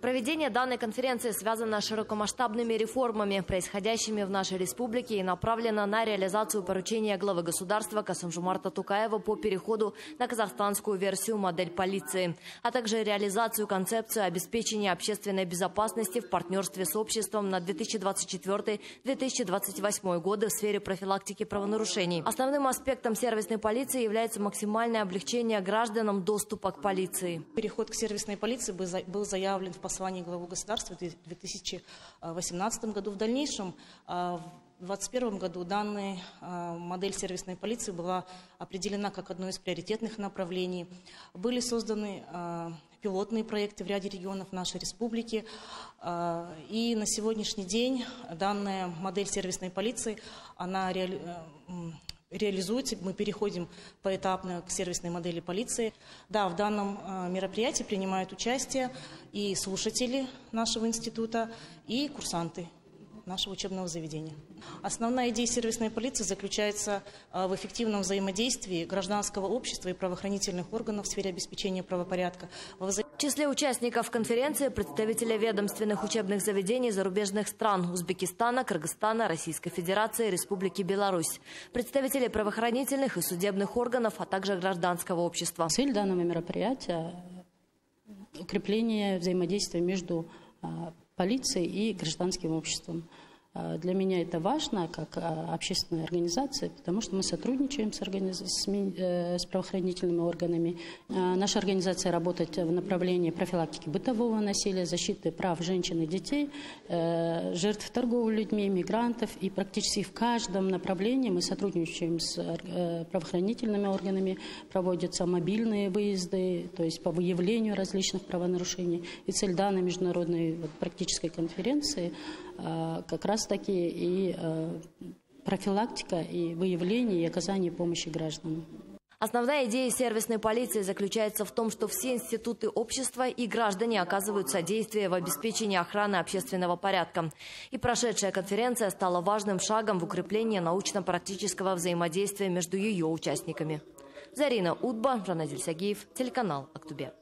Проведение данной конференции связано с широкомасштабными реформами, происходящими в нашей республике, и направлено на реализацию поручения главы государства Касым-Жомарта Токаева по переходу на казахстанскую версию модель полиции, а также реализацию концепции обеспечения общественной безопасности в партнерстве с обществом на 2024-2028 годы в сфере профилактики правонарушений. Основным аспектом сервисной полиции является максимальное облегчение гражданам доступа к полиции. Переход к сервисной полиции был заявлен в послании главы государства в 2018 году. В дальнейшем, в 2021 году, данная модель сервисной полиции была определена как одно из приоритетных направлений. Были созданы пилотные проекты в ряде регионов нашей республики. И на сегодняшний день данная модель сервисной полиции, она реализуется, мы переходим поэтапно к сервисной модели полиции. Да, в данном мероприятии принимают участие и слушатели нашего института, и курсанты нашего учебного заведения. Основная идея сервисной полиции заключается в эффективном взаимодействии гражданского общества и правоохранительных органов в сфере обеспечения правопорядка. В числе участников конференции представители ведомственных учебных заведений зарубежных стран: Узбекистана, Кыргызстана, Российской Федерации, Республики Беларусь, представители правоохранительных и судебных органов, а также гражданского общества. Цель данного мероприятия – укрепление взаимодействия между полицией и гражданским обществом. Для меня это важно как общественная организация, потому что мы сотрудничаем с правоохранительными органами. Наша организация работает в направлении профилактики бытового насилия, защиты прав женщин и детей, жертв торговли людьми, мигрантов. И практически в каждом направлении мы сотрудничаем с правоохранительными органами. Проводятся мобильные выезды, то есть по выявлению различных правонарушений. И цель данной международной практической конференции как раз таки и профилактика, и выявление, и оказание помощи гражданам. Основная идея сервисной полиции заключается в том, что все институты общества и граждане оказывают содействие в обеспечении охраны общественного порядка. И прошедшая конференция стала важным шагом в укреплении научно-практического взаимодействия между ее участниками. Зарина Утба, Жанадиль Сагиев, телеканал «Актобе».